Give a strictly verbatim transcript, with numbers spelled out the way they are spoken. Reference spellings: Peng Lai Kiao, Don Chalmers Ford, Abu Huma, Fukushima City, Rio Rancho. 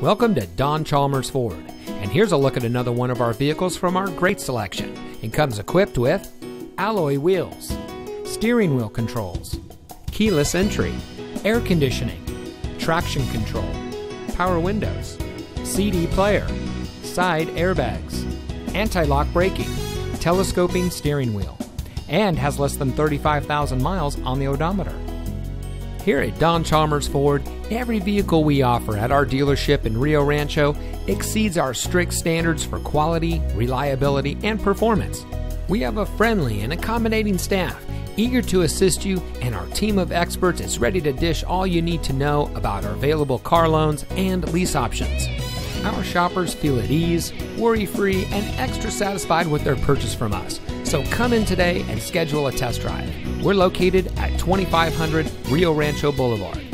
Welcome to Don Chalmers Ford, and here's a look at another one of our vehicles from our great selection. It comes equipped with alloy wheels, steering wheel controls, keyless entry, air conditioning, traction control, power windows, C D player, side airbags, anti-lock braking, telescoping steering wheel, and has less than thirty-five thousand miles on the odometer. Here at Don Chalmers Ford, every vehicle we offer at our dealership in Rio Rancho exceeds our strict standards for quality, reliability, and performance. We have a friendly and accommodating staff eager to assist you, and our team of experts is ready to dish all you need to know about our available car loans and lease options. Our shoppers feel at ease, worry-free, and extra satisfied with their purchase from us. So come in today and schedule a test drive. We're located at twenty-five hundred Rio Rancho Boulevard.